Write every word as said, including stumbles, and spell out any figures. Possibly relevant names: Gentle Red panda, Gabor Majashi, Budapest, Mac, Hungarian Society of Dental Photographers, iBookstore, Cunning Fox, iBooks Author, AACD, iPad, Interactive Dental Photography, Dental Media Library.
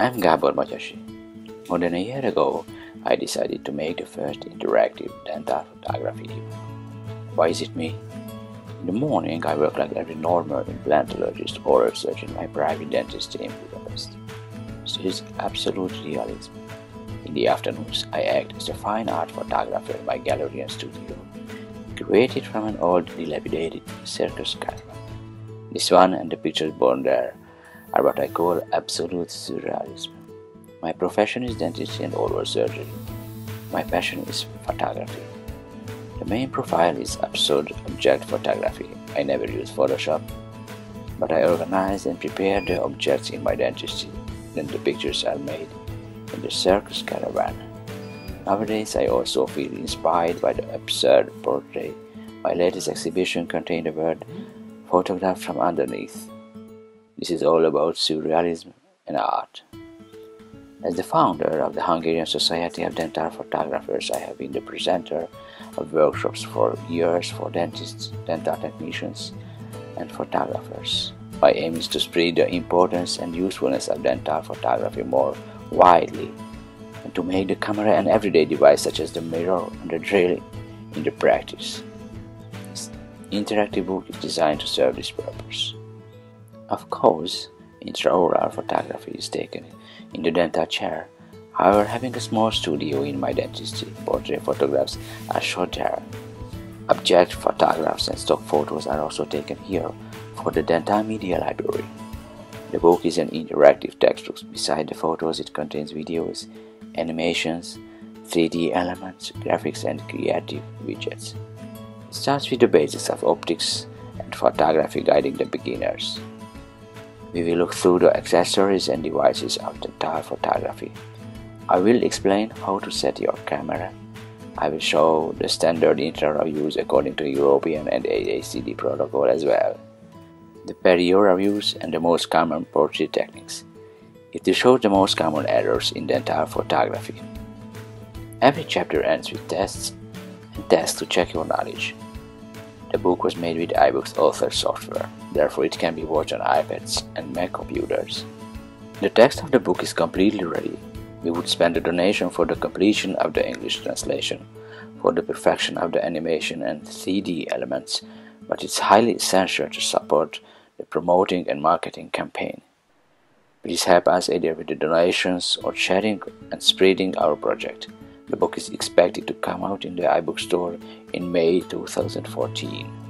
I'm Gabor Majashi. More than a year ago, I decided to make the first interactive dental photography ebook. Why is it me? In the morning, I work like every normal implantologist, oral surgeon, my private dentist in Budapest. This is absolute realism. In the afternoons, I act as a fine art photographer in my gallery and studio, created from an old, dilapidated circus car. This one and the pictures born there are what I call absolute surrealism. My profession is dentistry and oral surgery. My passion is photography. The main profile is absurd object photography. I never use Photoshop, but I organize and prepare the objects in my dentistry. Then the pictures are made in the circus caravan. Nowadays, I also feel inspired by the absurd portrait. My latest exhibition contained the word "photograph from underneath." This is all about surrealism and art. As the founder of the Hungarian Society of Dental Photographers, I have been the presenter of workshops for years for dentists, dental technicians, and photographers. My aim is to spread the importance and usefulness of dental photography more widely and to make the camera an everyday device such as the mirror and the drill in the practice. This interactive book is designed to serve this purpose. Of course, intraoral photography is taken in the dental chair. However, having a small studio in my dentistry, portrait photographs are shot there. Object photographs and stock photos are also taken here for the Dental Media Library. The book is an interactive textbook. Beside the photos, it contains videos, animations, three D elements, graphics, and creative widgets. It starts with the basics of optics and photography, guiding the beginners. We will look through the accessories and devices of dental photography. I will explain how to set your camera. I will show the standard intraoral use according to European and A A C D protocol as well, the perioral use and the most common portrait techniques. It will show the most common errors in dental photography. Every chapter ends with tests and tests to check your knowledge. The book was made with iBooks Author software, therefore it can be watched on iPads and Mac computers. The text of the book is completely ready. We would spend a donation for the completion of the English translation, for the perfection of the animation and three D elements, but it's highly essential to support the promoting and marketing campaign. Please help us either with the donations or sharing and spreading our project. The book is expected to come out in the iBookstore in May two thousand fourteen.